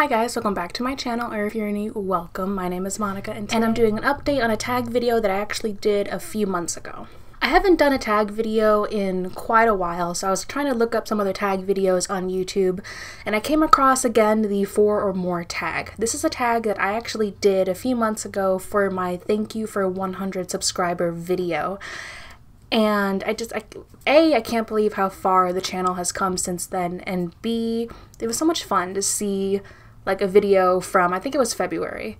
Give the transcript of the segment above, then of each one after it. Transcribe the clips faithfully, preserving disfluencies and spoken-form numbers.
Hi guys, welcome back to my channel, or if you're new, welcome. My name is Monica and, and I'm doing an update on a tag video that I actually did a few months ago. I haven't done a tag video in quite a while, so I was trying to look up some other tag videos on YouTube and I came across again the four or more tag. This is a tag that I actually did a few months ago for my thank you for one hundred subscriber video. And I just, I, A, I can't believe how far the channel has come since then, and B, it was so much fun to see like a video from, I think it was February,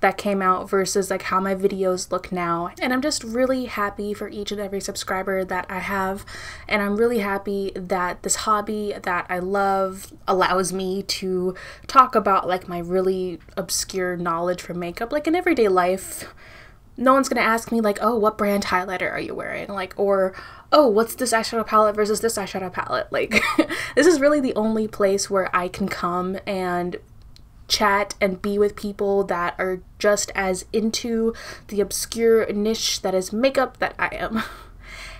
that came out versus like how my videos look now. And I'm just really happy for each and every subscriber that I have, and I'm really happy that this hobby that I love allows me to talk about like my really obscure knowledge from makeup. Like in everyday life, no one's gonna ask me like, oh, what brand highlighter are you wearing? Like, or, oh, what's this eyeshadow palette versus this eyeshadow palette? Like, this is really the only place where I can come and chat and be with people that are just as into the obscure niche that is makeup that I am.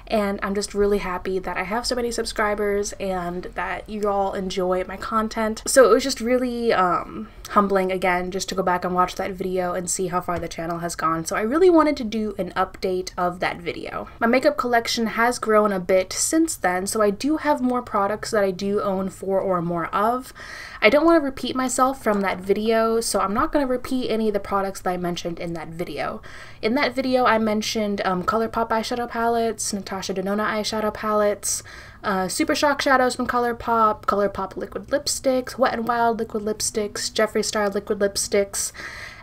And I'm just really happy that I have so many subscribers and that you all enjoy my content. So it was just really um, humbling again just to go back and watch that video and see how far the channel has gone. So I really wanted to do an update of that video. My makeup collection has grown a bit since then, so I do have more products that I do own four or more of. I don't want to repeat myself from that video, so I'm not going to repeat any of the products that I mentioned in that video. In that video, I mentioned um, Colourpop eyeshadow palettes, Natasha Denona eyeshadow palettes, uh, Super Shock shadows from Colourpop, Colourpop liquid lipsticks, Wet n Wild liquid lipsticks, Jeffree Star liquid lipsticks,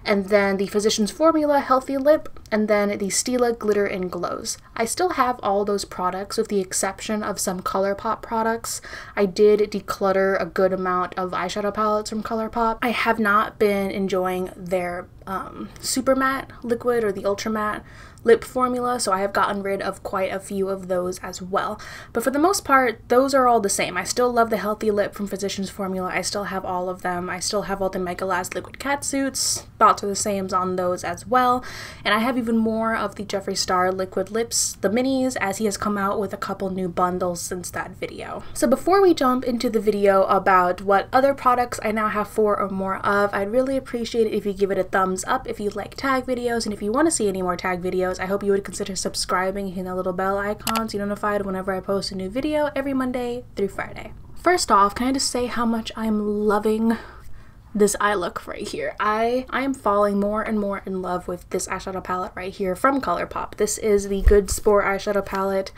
and then the Physicians Formula Healthy Lip, and then the Stila Glitter and Glows. I still have all those products with the exception of some Colourpop products. I did declutter a good amount of eyeshadow palettes from Colourpop. I have not been enjoying their um, Super Matte Liquid or the Ultra Matte Lip Formula, so I have gotten rid of quite a few of those as well. But for the most part, those are all the same. I still love the Healthy Lip from Physicians Formula. I still have all of them. I still have all the Mega Last Liquid Catsuits. Thoughts are the same on those as well. And I have even more of the Jeffree Star Liquid Lips, the minis, as he has come out with a couple new bundles since that video. So before we jump into the video about what other products I now have four or more of, I'd really appreciate it if you give it a thumbs up if you like tag videos, and if you want to see any more tag videos, I hope you would consider subscribing, hitting the little bell icon so you're notified whenever I post a new video every Monday through Friday. First off, can I just say how much I'm loving this eye look right here. I, I am falling more and more in love with this eyeshadow palette right here from Colourpop. This is the Good Sport eyeshadow palette.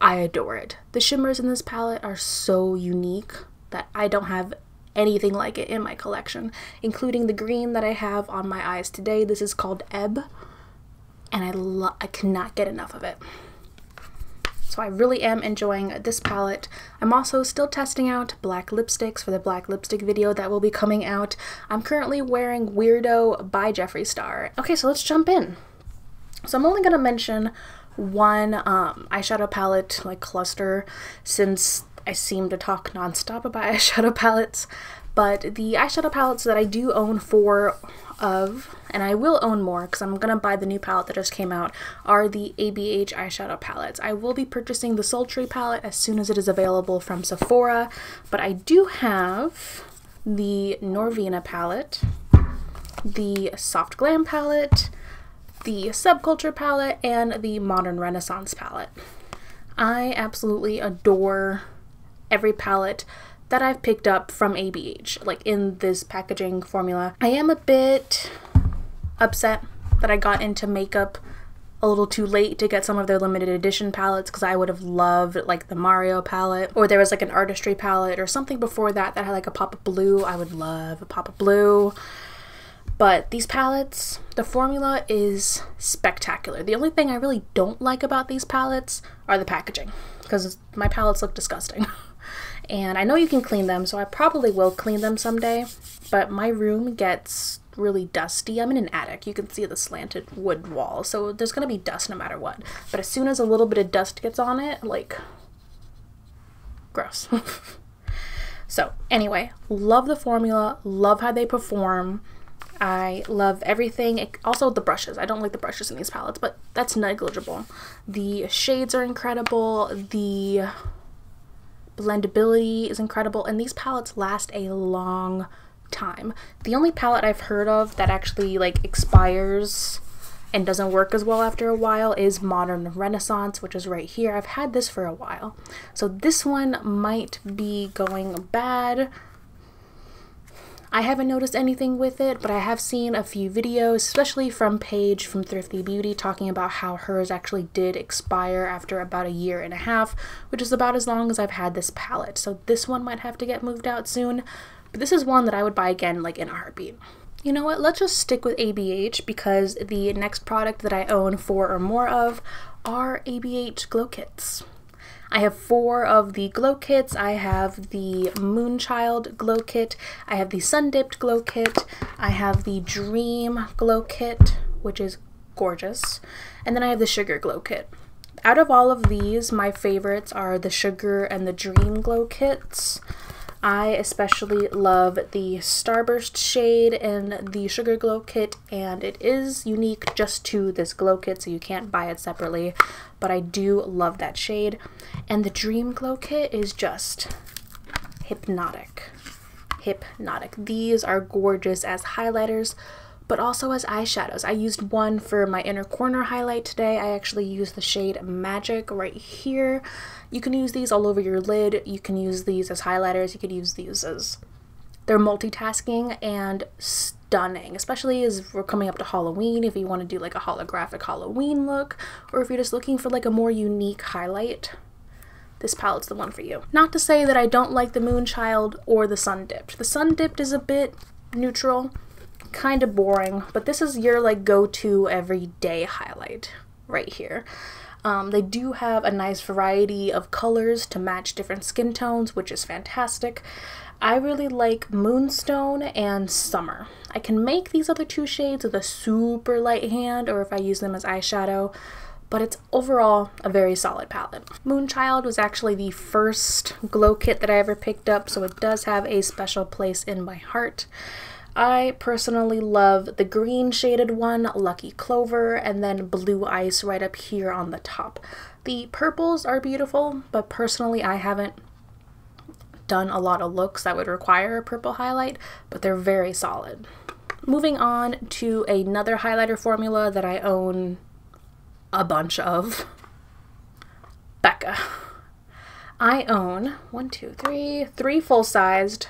I adore it. The shimmers in this palette are so unique that I don't have anything like it in my collection, including the green that I have on my eyes today. This is called Ebb. And I love, I cannot get enough of it. So I really am enjoying this palette. I'm also still testing out black lipsticks for the black lipstick video that will be coming out. I'm currently wearing Weirdo by Jeffree Star. Okay, so let's jump in. So I'm only going to mention one um, eyeshadow palette like cluster since I seem to talk nonstop about eyeshadow palettes. But the eyeshadow palettes that I do own four of, and I will own more because I'm going to buy the new palette that just came out, are the A B H eyeshadow palettes. I will be purchasing the Sultry palette as soon as it is available from Sephora, but I do have the Norvina palette, the Soft Glam palette, the Subculture palette, and the Modern Renaissance palette. I absolutely adore every palette that I've picked up from A B H, like in this packaging formula. I am a bit upset that I got into makeup a little too late to get some of their limited edition palettes, because I would have loved like the Mario palette, or there was like an Artistry palette or something before that that had like a pop of blue. I would love a pop of blue. But these palettes, the formula is spectacular. The only thing I really don't like about these palettes are the packaging, because my palettes look disgusting. And I know you can clean them, so I probably will clean them someday, but my room gets really dusty. I'm in an attic. You can see the slanted wood wall, so there's gonna be dust no matter what. But as soon as a little bit of dust gets on it, like, gross. So anyway, love the formula, love how they perform. I love everything. It, also the brushes. I don't like the brushes in these palettes, but that's negligible. The shades are incredible. The blendability is incredible, and these palettes last a long time. The only palette I've heard of that actually like expires and doesn't work as well after a while is Modern Renaissance, which is right here. I've had this for a while, so this one might be going bad. I haven't noticed anything with it, but I have seen a few videos, especially from Paige from Thrifty Beauty, talking about how hers actually did expire after about a year and a half, which is about as long as I've had this palette. So this one might have to get moved out soon, but this is one that I would buy again like in a heartbeat. You know what, let's just stick with A B H because the next product that I own four or more of are A B H glow kits. I have four of the glow kits. I have the MoonChild glow kit, I have the Sun Dipped glow kit, I have the Dream glow kit, which is gorgeous, and then I have the Sugar glow kit. Out of all of these, my favorites are the Sugar and the Dream glow kits. I especially love the Starburst shade and the Sugar glow kit, and it is unique just to this glow kit, so you can't buy it separately, but I do love that shade. And the Dream glow kit is just hypnotic. Hypnotic. These are gorgeous as highlighters, but also as eyeshadows. I used one for my inner corner highlight today. I actually used the shade Magic right here. You can use these all over your lid. You can use these as highlighters. You could use these as... They're multitasking and stunning, especially as we're coming up to Halloween, if you want to do like a holographic Halloween look, or if you're just looking for like a more unique highlight. This palette's the one for you. Not to say that I don't like the Moonchild or the Sun Dipped. The Sun Dipped is a bit neutral, kind of boring, but this is your like go-to everyday highlight right here. Um, they do have a nice variety of colors to match different skin tones, which is fantastic. I really like Moonstone and Summer. I can make these other two shades with a super light hand, or if I use them as eyeshadow, but it's overall a very solid palette. Moonchild was actually the first glow kit that I ever picked up, so it does have a special place in my heart. I personally love the green shaded one, Lucky Clover, and then Blue Ice right up here on the top. The purples are beautiful, but personally I haven't done a lot of looks that would require a purple highlight, but they're very solid. Moving on to another highlighter formula that I own a bunch of, Becca. I own one, two, three, three full-sized,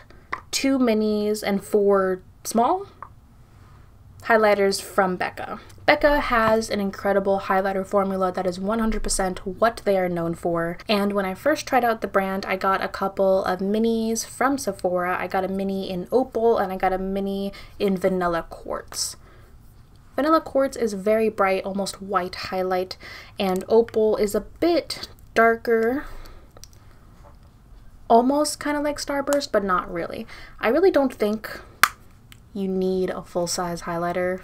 two minis, and four small highlighters from Becca. Becca has an incredible highlighter formula that is one hundred percent what they are known for, and when I first tried out the brand, I got a couple of minis from Sephora. I got a mini in Opal, and I got a mini in Vanilla Quartz. Vanilla Quartz is very bright, almost white highlight, and Opal is a bit darker, almost kind of like Starburst, but not really. I really don't think you need a full-size highlighter,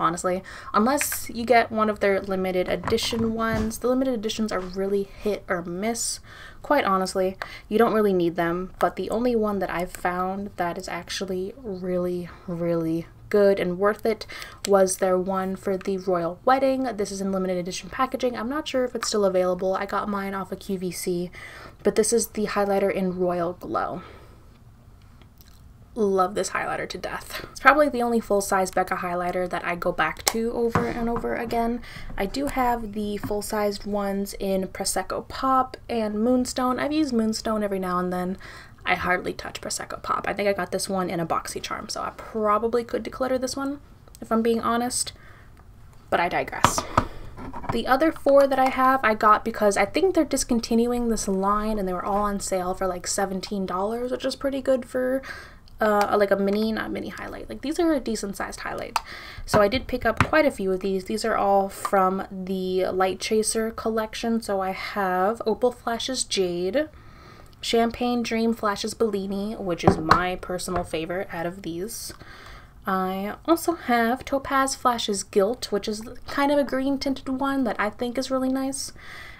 honestly, unless you get one of their limited edition ones. The limited editions are really hit or miss, quite honestly. You don't really need them, but the only one that I've found that is actually really, really good and worth it was their one for the Royal Wedding. This is in limited edition packaging. I'm not sure if it's still available. I got mine off of Q V C, but this is the highlighter in Royal Glow. Love this highlighter to death. It's probably the only full-size Becca highlighter that I go back to over and over again. I do have the full-sized ones in Prosecco Pop and Moonstone. I've used Moonstone every now and then. I hardly touch Prosecco Pop. I think I got this one in a BoxyCharm, so I probably could declutter this one if I'm being honest, but I digress. The other four that I have, I got because I think they're discontinuing this line and they were all on sale for like seventeen dollars, which is pretty good for Uh, like a mini, not mini highlight. Like these are a decent sized highlight. So I did pick up quite a few of these. These are all from the Light Chaser collection. So I have Opal Flashes Jade, Champagne Dream Flashes Bellini, which is my personal favorite out of these. I also have Topaz Flashes Gilt, which is kind of a green tinted one that I think is really nice.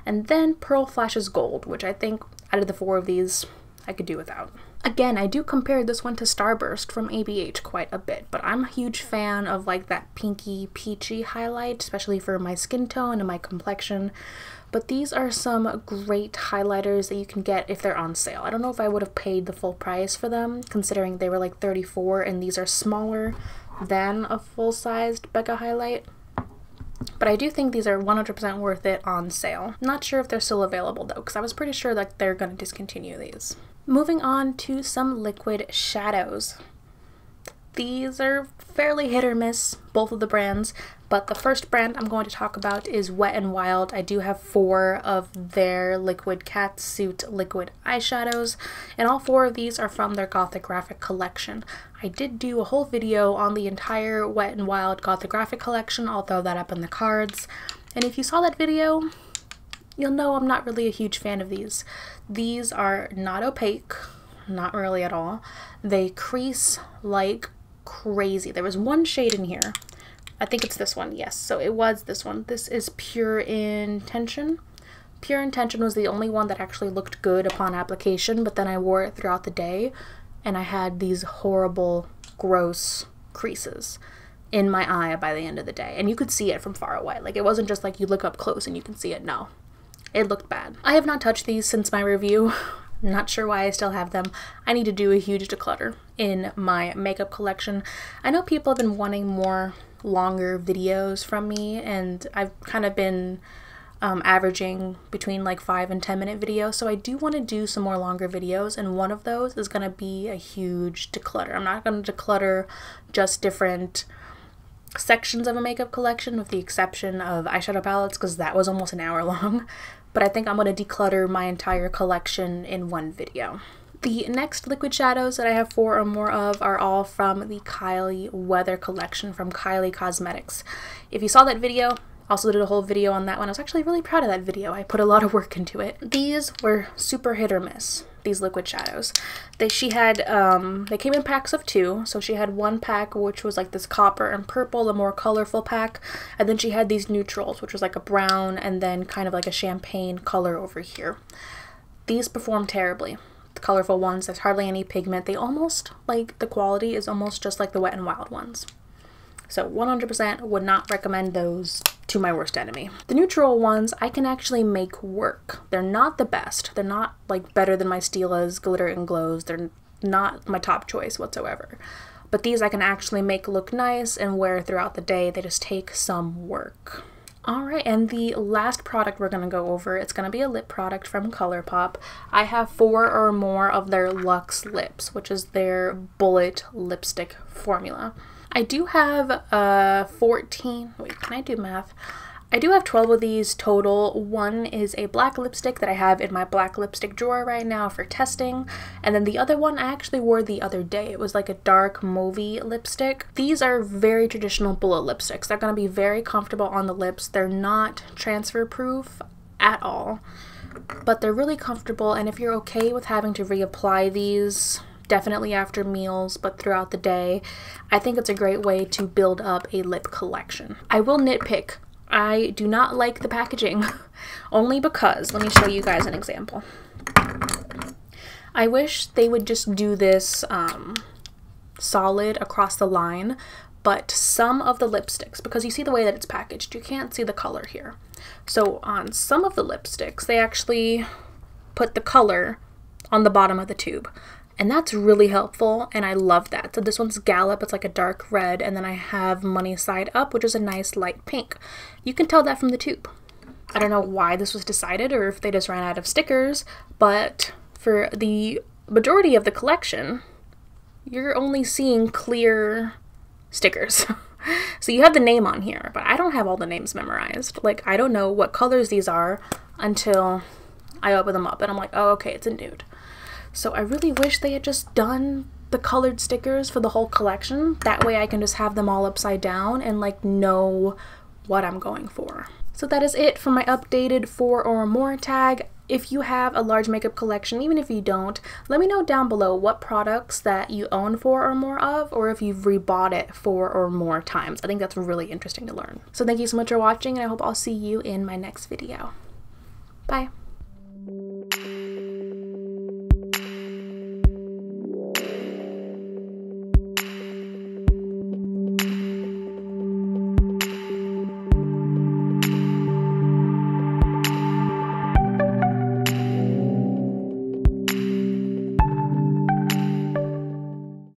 And then Pearl Flashes Gold, which I think out of the four of these, I could do without. Again, I do compare this one to Starburst from A B H quite a bit, but I'm a huge fan of like that pinky peachy highlight, especially for my skin tone and my complexion. But these are some great highlighters that you can get if they're on sale. I don't know if I would have paid the full price for them, considering they were like thirty-four dollars and these are smaller than a full-sized Becca highlight. But I do think these are one hundred percent worth it on sale. Not sure if they're still available though, because I was pretty sure that they're going to discontinue these. Moving on to some liquid shadows. These are fairly hit or miss, both of the brands, but the first brand I'm going to talk about is Wet n Wild. I do have four of their liquid catsuit liquid eyeshadows, and all four of these are from their Goth-o-Graphic collection. I did do a whole video on the entire Wet n Wild Goth-o-Graphic collection. I'll throw that up in the cards, and if you saw that video, you'll know I'm not really a huge fan of these. These are not opaque, not really at all. They crease like crazy. There was one shade in here. I think it's this one. Yes, so it was this one. This is Pure Intention. Pure Intention was the only one that actually looked good upon application, but then I wore it throughout the day and I had these horrible, gross creases in my eye by the end of the day. And you could see it from far away. Like, it wasn't just like you look up close and you can see it. No, it looked bad. I have not touched these since my review. Not sure why I still have them. I need to do a huge declutter in my makeup collection. I know people have been wanting more longer videos from me, and I've kind of been um, averaging between like five and ten minute videos, so I do want to do some more longer videos, and one of those is going to be a huge declutter. I'm not going to declutter just different sections of a makeup collection, with the exception of eyeshadow palettes, because that was almost an hour long. But I think I'm going to declutter my entire collection in one video. The next liquid shadows that I have four or more of are all from the Kylie Weather collection from Kylie Cosmetics. If you saw that video, I also did a whole video on that one. I was actually really proud of that video. I put a lot of work into it. These were super hit or miss, these liquid shadows. They, she had, um, they came in packs of two. So she had one pack, which was like this copper and purple, a more colorful pack. And then she had these neutrals, which was like a brown and then kind of like a champagne color over here. These performed terribly. The colorful ones, there's hardly any pigment. They almost, like, the quality is almost just like the Wet n Wild ones. So one hundred percent would not recommend those to my worst enemy. The neutral ones I can actually make work. They're not the best. They're not like better than my Stila's Glitter and Glows. They're not my top choice whatsoever. But these I can actually make look nice and wear throughout the day. They just take some work. All right, and the last product we're gonna go over, it's gonna be a lip product from Colourpop. I have four or more of their Luxe Lips, which is their bullet lipstick formula. I do have uh, fourteen, wait, can I do math? I do have twelve of these total. One is a black lipstick that I have in my black lipstick drawer right now for testing. And then the other one I actually wore the other day. It was like a dark mauvey lipstick. These are very traditional bullet lipsticks. They're going to be very comfortable on the lips. They're not transfer proof at all, but they're really comfortable. And if you're okay with having to reapply these, definitely after meals, but throughout the day, I think it's a great way to build up a lip collection. I will nitpick. I do not like the packaging, only because, let me show you guys an example. I wish they would just do this um, solid across the line, but some of the lipsticks, because you see the way that it's packaged, you can't see the color here. So on some of the lipsticks, they actually put the color on the bottom of the tube. And that's really helpful, and I love that. So this one's Gallop, it's like a dark red, and then I have Money Side Up, which is a nice light pink. You can tell that from the tube. I don't know why this was decided, or if they just ran out of stickers, but for the majority of the collection, you're only seeing clear stickers. So you have the name on here, but I don't have all the names memorized. Like, I don't know what colors these are until I open them up, and I'm like, oh, okay, it's a nude. So I really wish they had just done the colored stickers for the whole collection. That way I can just have them all upside down and like know what I'm going for. So that is it for my updated four or more tag. If you have a large makeup collection, even if you don't, let me know down below what products that you own four or more of, or if you've rebought it four or more times. I think that's really interesting to learn. So thank you so much for watching, and I hope I'll see you in my next video. Bye.